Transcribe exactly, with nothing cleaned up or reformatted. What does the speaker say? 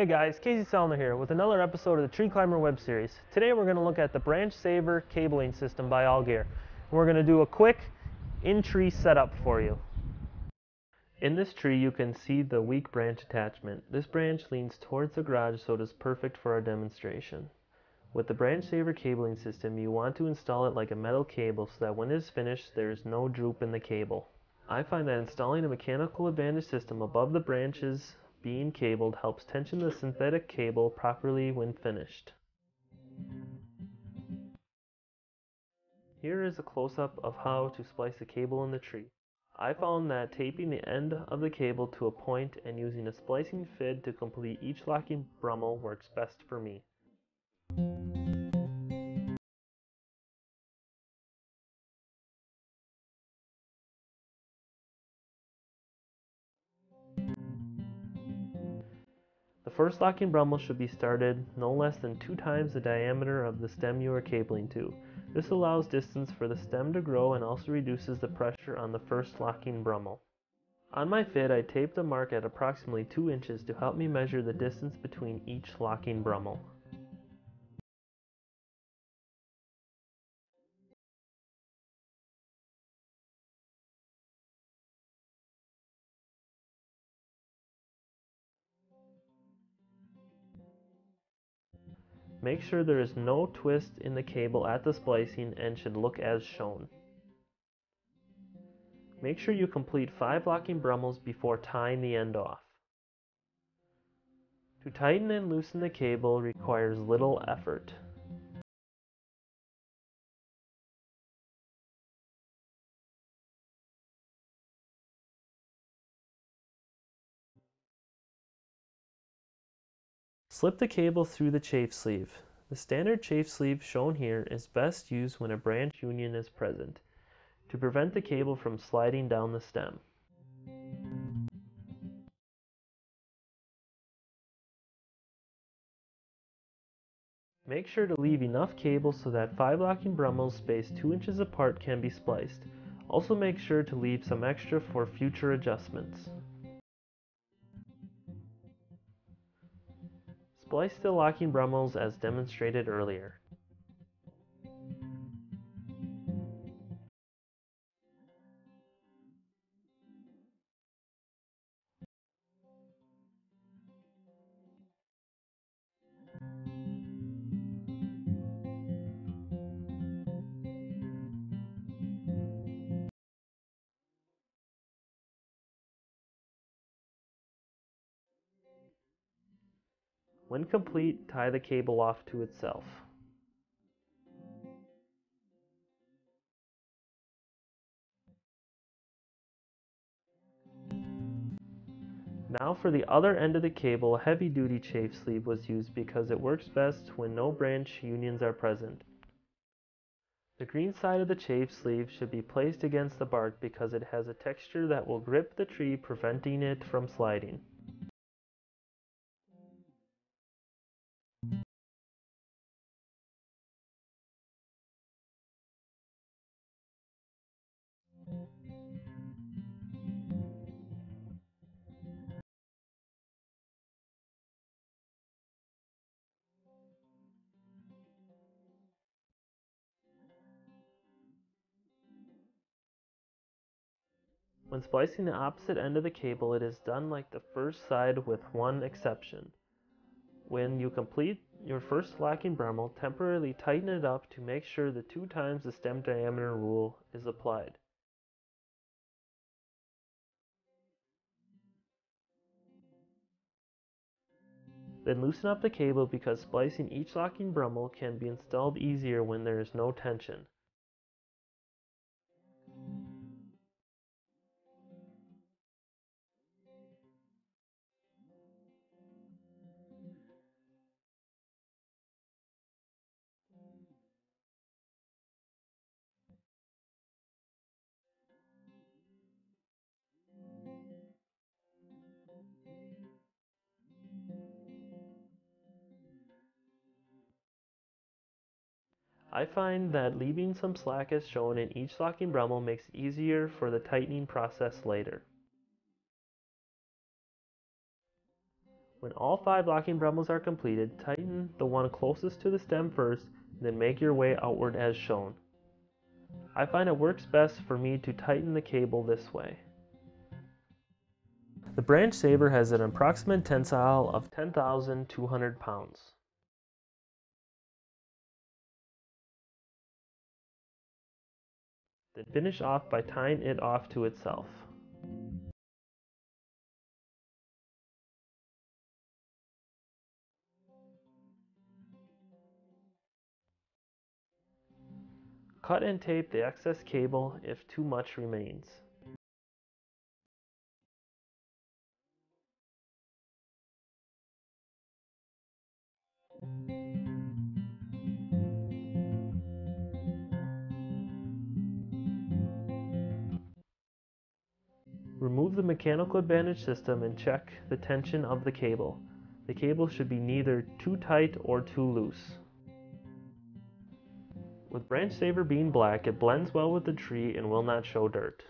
Hey guys, Casey Selner here with another episode of the Tree Climber web series. Today we're going to look at the Branch Saver cabling system by Allgear. We're going to do a quick in-tree setup for you. In this tree you can see the weak branch attachment. This branch leans towards the garage, so it is perfect for our demonstration. With the Branch Saver cabling system, you want to install it like a metal cable so that when it is finished there is no droop in the cable. I find that installing a mechanical advantage system above the branches being cabled helps tension the synthetic cable properly when finished. Here is a close-up of how to splice the cable in the tree. I found that taping the end of the cable to a point and using a splicing fid to complete each locking brummel works best for me. The first locking brummel should be started no less than two times the diameter of the stem you are cabling to. This allows distance for the stem to grow and also reduces the pressure on the first locking brummel. On my fid, I taped a mark at approximately two inches to help me measure the distance between each locking brummel. Make sure there is no twist in the cable at the splicing and should look as shown. Make sure you complete five locking brummels before tying the end off. To tighten and loosen the cable requires little effort. Slip the cable through the chafe sleeve. The standard chafe sleeve shown here is best used when a branch union is present to prevent the cable from sliding down the stem. Make sure to leave enough cable so that five locking brummels spaced two inches apart can be spliced. Also make sure to leave some extra for future adjustments. Splice the locking brummels as demonstrated earlier. When complete, tie the cable off to itself. Now for the other end of the cable, a heavy-duty chafe sleeve was used because it works best when no branch unions are present. The green side of the chafe sleeve should be placed against the bark because it has a texture that will grip the tree, preventing it from sliding. When splicing the opposite end of the cable, it is done like the first side with one exception. When you complete your first locking brummel, temporarily tighten it up to make sure the two times the stem diameter rule is applied. Then loosen up the cable because splicing each locking brummel can be installed easier when there is no tension. I find that leaving some slack as shown in each locking brummel makes it easier for the tightening process later. When all five locking brummels are completed, tighten the one closest to the stem first, then make your way outward as shown. I find it works best for me to tighten the cable this way. The Branch Saver has an approximate tensile of ten thousand two hundred pounds. Then finish off by tying it off to itself. Cut and tape the excess cable if too much remains. Remove the mechanical advantage system and check the tension of the cable. The cable should be neither too tight or too loose. With Branch Saver being black, it blends well with the tree and will not show dirt.